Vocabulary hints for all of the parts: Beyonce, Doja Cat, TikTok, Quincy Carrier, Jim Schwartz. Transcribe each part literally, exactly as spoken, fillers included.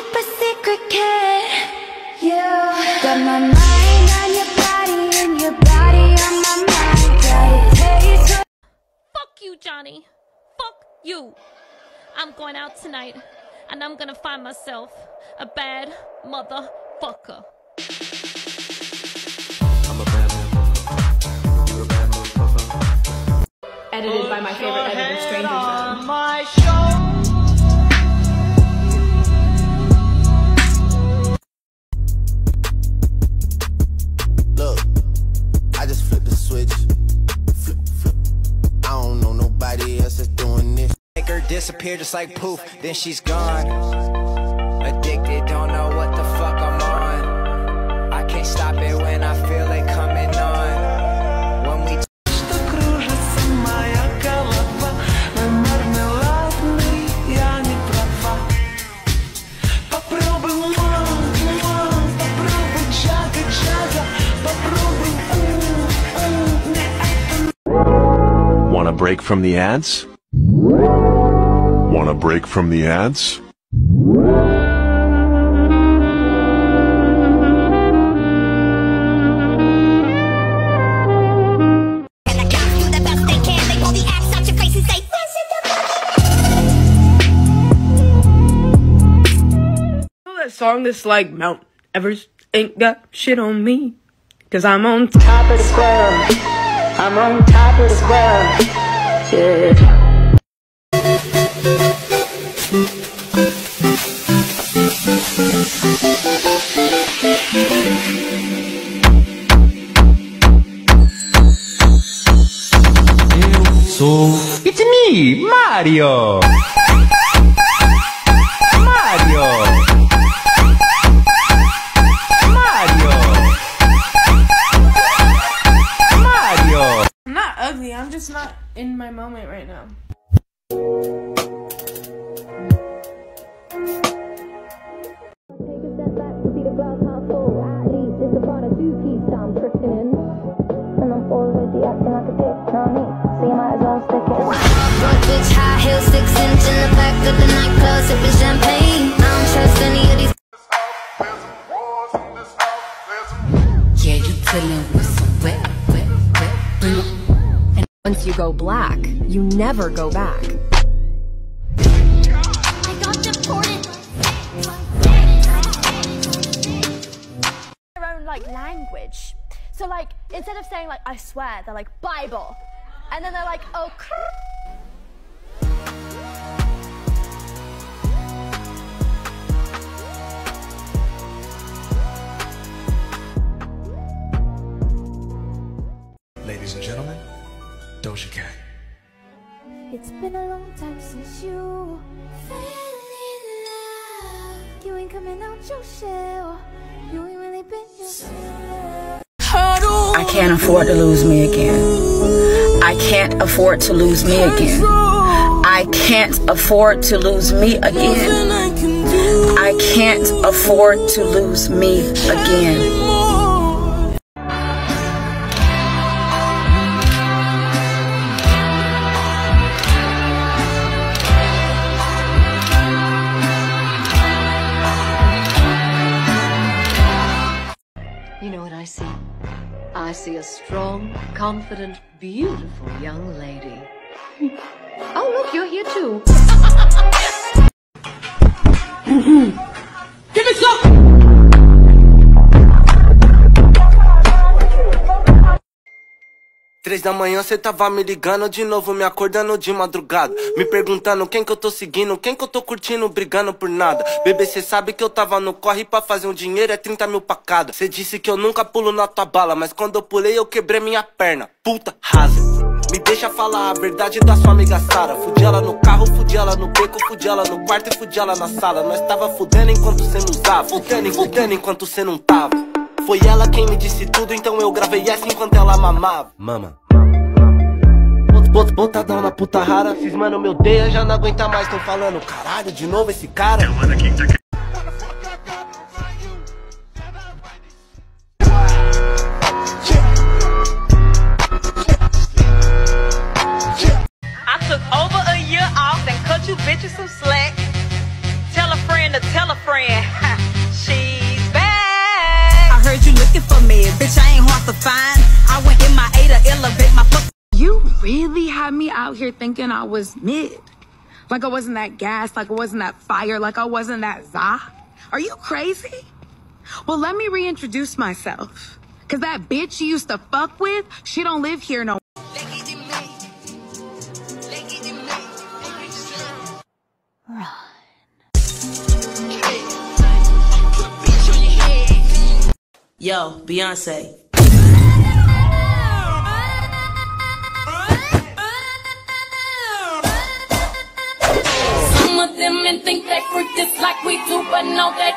super secret, kid. You got my mind on your body and your body on my mind. Yeah, fuck you, Johnny. Fuck you. I'm going out tonight and I'm gonna find myself a bad motherfucker. I'm a bad motherfucker. You're a bad motherfucker. Edited by my favorite editor, Stranger Zone. My show. Disappear just like poof, then she's gone. Addicted, don't know what the fuck I'm on. I can't stop it when I feel it coming on. When we want a break from the ads? Want a break from the ads? That song that's like Mount Everest ain't got shit on me, cause I'm on top of the square. I'm on top of the square. Yeah. So it's me, Mario. Mario. Mario. Mario. I'm not ugly. I'm just not in my moment right now. Once you go black, you never go back. I got deported. Their own like language. So like instead of saying like I swear, they're like Bible. And then they're like, oh crap. Ladies and gentlemen, Doja Cat. It's been a long time since you fell in love. You ain't coming out your shell. You ain't really been yourself. I can't afford to lose me again. I can't afford to lose me again. I can't afford to lose me again. I can't afford to lose me again. I see. I see a strong, confident, beautiful young lady. Oh, look, you're here too. Give it up! Três da manhã cê tava me ligando de novo, me acordando de madrugada, me perguntando quem que eu tô seguindo, quem que eu tô curtindo, brigando por nada. Bebê, cê sabe que eu tava no corre pra fazer um dinheiro, é trinta mil pra cada. Cê disse que eu nunca pulo na tua bala, mas quando eu pulei eu quebrei minha perna. Puta rasa, me deixa falar a verdade da sua amiga Sara. Fudi ela no carro, fudi ela no beco, fudi ela no quarto e fudi ela na sala. Nós tava fudendo enquanto cê não usava, fudendo, fudendo enquanto cê não tava. Foi ela quem me disse tudo, então eu gravei essa enquanto ela mamava. Mama. Botadão na puta rara, esses mano me odeia, já não aguenta mais, tão falando caralho, de novo esse cara. I took over a year off and cut you bitches some slack. Tell a friend to tell a friend. here thinking I was mid. Like I wasn't that gas, like I wasn't that fire, like I wasn't that za. Are you crazy? Well, let me reintroduce myself. Cause that bitch you used to fuck with, she don't live here no more. Yo, Beyonce. Some of them men think they freak this like we do, but no, they.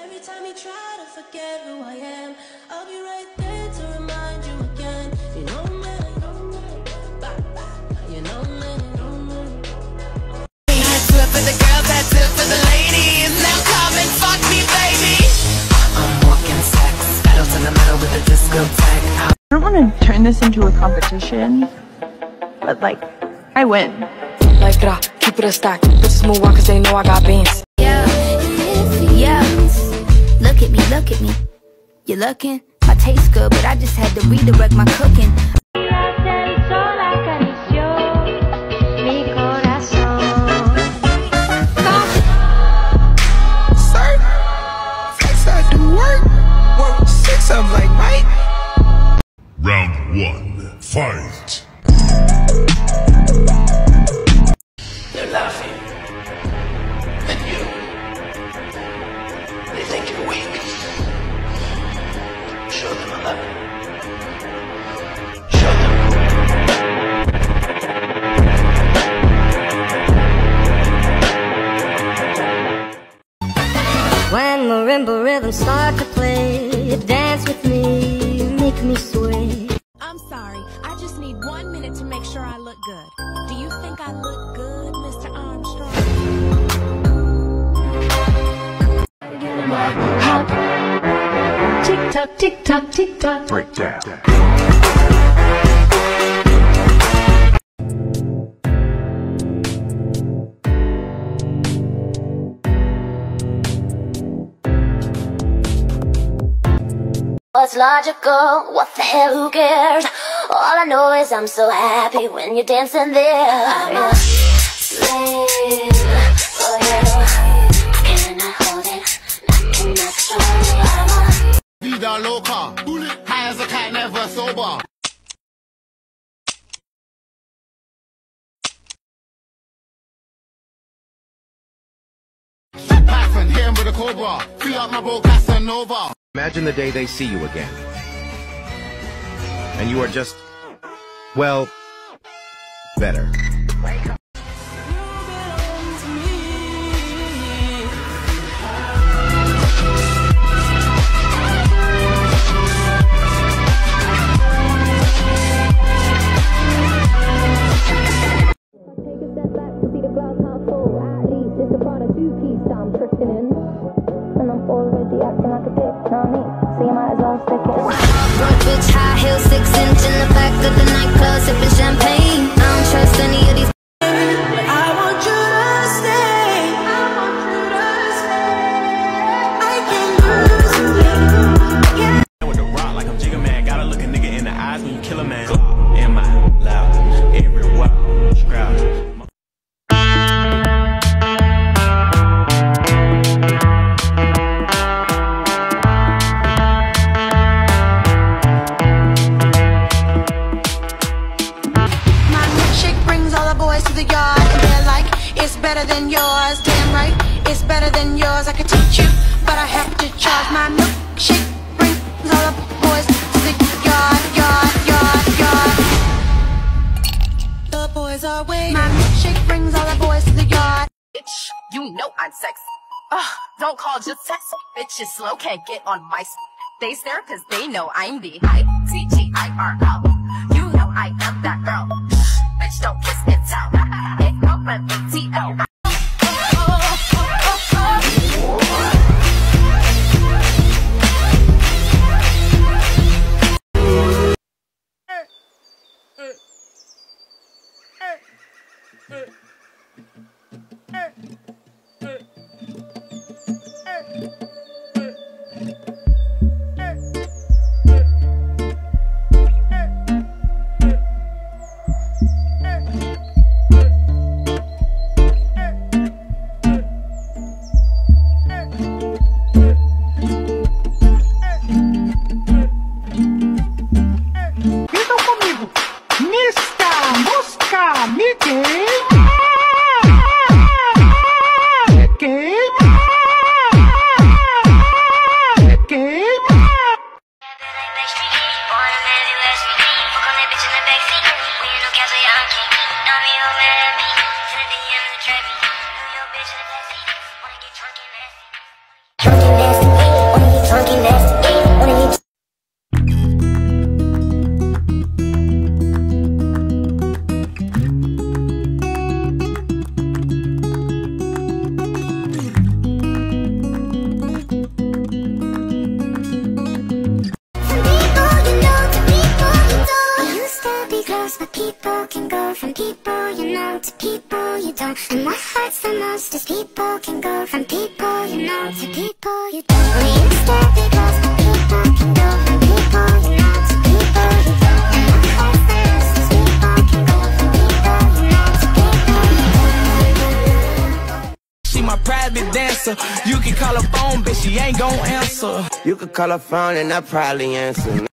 Every time you try to forget who I am, I'll be right there to remind you again. You know me. I don't want to turn this into a competition, but like, I win. Like that, keep it a stack. Bitches move on cause they know I got beans. Yeah, yeah. Look at me, look at me. You're looking. My taste good, but I just had to redirect my cooking. Round one, fight. They're laughing at you. They think you're weak. Show them a love. Show them. When marimba rhythms start to play, dance with me. Make me sway. I'm sorry, I just need one minute to make sure I look good. Do you think I look good, Mister Armstrong? Hop. Tick tock, tick tock, tick tock. Break down. What's logical? What the hell? Who cares? All I know is I'm so happy when you're dancing there. I'm a slave for you. I cannot hold it. I cannot control it. Vida loca, high as a cat, never sober. Python, hit him with a cobra. Feel like my bro Casanova. Imagine the day they see you again, and you are just, well, better. Slow can't get on my s. They stare cause they know I'm the I T G I R L. You know I am that girl. Bitch, don't kiss and tell. It open the T L. go from people you know to people you don't. And what hurts the most is people can go from people you know to people you don't. Were you scared because the people can go from people you know to people you don't? And what hurts the most is people can go from people you know to people you don't. She my private dancer. You can call her phone, bitch, she ain't gon' answer. You can call her phone and I probably answer.